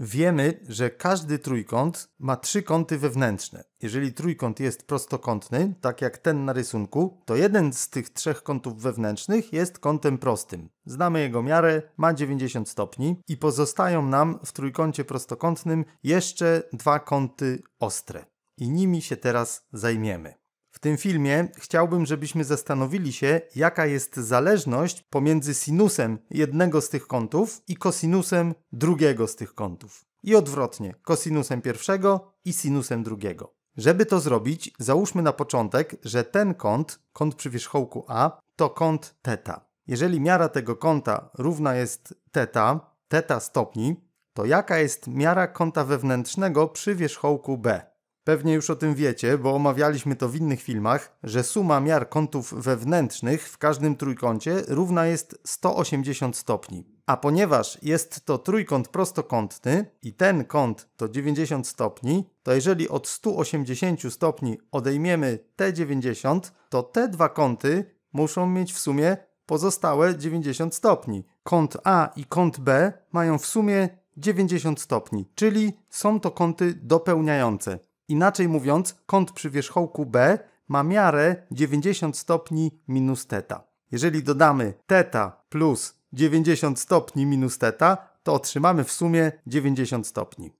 Wiemy, że każdy trójkąt ma trzy kąty wewnętrzne. Jeżeli trójkąt jest prostokątny, tak jak ten na rysunku, to jeden z tych trzech kątów wewnętrznych jest kątem prostym. Znamy jego miarę, ma 90 stopni i pozostają nam w trójkącie prostokątnym jeszcze dwa kąty ostre. I nimi się teraz zajmiemy. W tym filmie chciałbym, żebyśmy zastanowili się, jaka jest zależność pomiędzy sinusem jednego z tych kątów i kosinusem drugiego z tych kątów. I odwrotnie, kosinusem pierwszego i sinusem drugiego. Żeby to zrobić, załóżmy na początek, że ten kąt, kąt przy wierzchołku A, to kąt θ. Jeżeli miara tego kąta równa jest θ stopni, to jaka jest miara kąta wewnętrznego przy wierzchołku B? Pewnie już o tym wiecie, bo omawialiśmy to w innych filmach, że suma miar kątów wewnętrznych w każdym trójkącie równa jest 180 stopni. A ponieważ jest to trójkąt prostokątny i ten kąt to 90 stopni, to jeżeli od 180 stopni odejmiemy te 90, to te dwa kąty muszą mieć w sumie pozostałe 90 stopni. Kąt A i kąt B mają w sumie 90 stopni, czyli są to kąty dopełniające. Inaczej mówiąc, kąt przy wierzchołku B ma miarę 90 stopni minus θ. Jeżeli dodamy θ plus 90 stopni minus θ, to otrzymamy w sumie 90 stopni.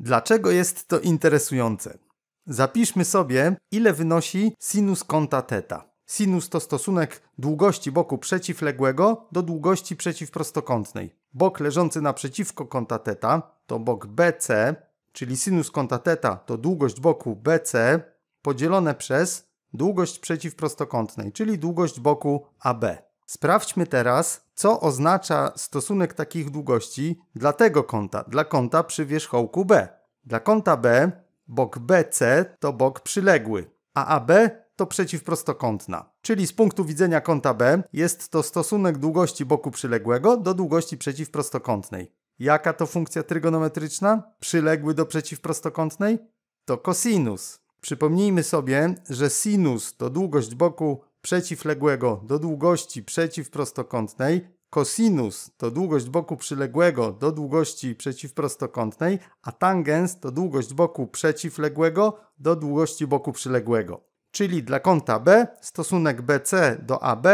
Dlaczego jest to interesujące? Zapiszmy sobie, ile wynosi sinus kąta θ. Sinus to stosunek długości boku przeciwległego do długości przeciwprostokątnej. Bok leżący naprzeciwko kąta θ to bok BC, czyli sinus kąta θ to długość boku BC podzielone przez długość przeciwprostokątnej, czyli długość boku AB. Sprawdźmy teraz, co oznacza stosunek takich długości dla tego kąta, dla kąta przy wierzchołku B. Dla kąta B bok BC to bok przyległy, a AB to przeciwprostokątna. Czyli z punktu widzenia kąta B jest to stosunek długości boku przyległego do długości przeciwprostokątnej. Jaka to funkcja trygonometryczna? Przyległy do przeciwprostokątnej? To kosinus. Przypomnijmy sobie, że sinus to długość boku przeciwległego do długości przeciwprostokątnej, kosinus to długość boku przyległego do długości przeciwprostokątnej, a tangens to długość boku przeciwległego do długości boku przyległego. Czyli dla kąta B stosunek BC do AB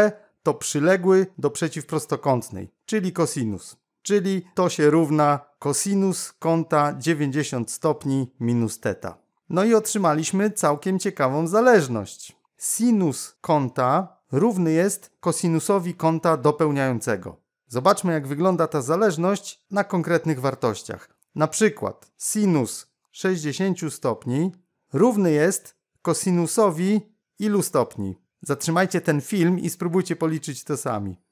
to przyległy do przeciwprostokątnej, czyli kosinus. Czyli to się równa kosinus kąta 90 stopni minus θ. No i otrzymaliśmy całkiem ciekawą zależność. Sinus kąta równy jest kosinusowi kąta dopełniającego. Zobaczmy, jak wygląda ta zależność na konkretnych wartościach. Na przykład sinus 60 stopni równy jest kosinusowi ilu stopni? Zatrzymajcie ten film i spróbujcie policzyć to sami.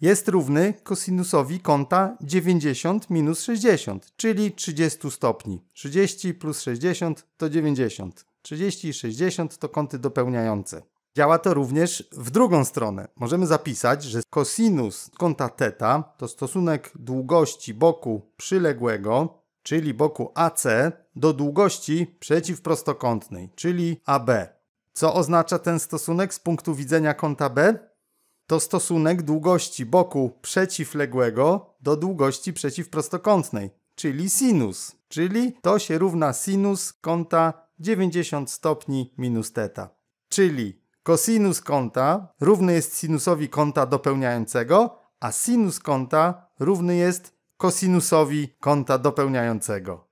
Jest równy kosinusowi kąta 90 minus 60, czyli 30 stopni. 30 plus 60 to 90. 30 i 60 to kąty dopełniające. Działa to również w drugą stronę. Możemy zapisać, że kosinus kąta θ to stosunek długości boku przyległego, czyli boku AC, do długości przeciwprostokątnej, czyli AB. Co oznacza ten stosunek z punktu widzenia kąta B? To stosunek długości boku przeciwległego do długości przeciwprostokątnej, czyli sinus. Czyli to się równa sinus kąta 90 stopni minus θ. Czyli kosinus kąta równy jest sinusowi kąta dopełniającego, a sinus kąta równy jest kosinusowi kąta dopełniającego.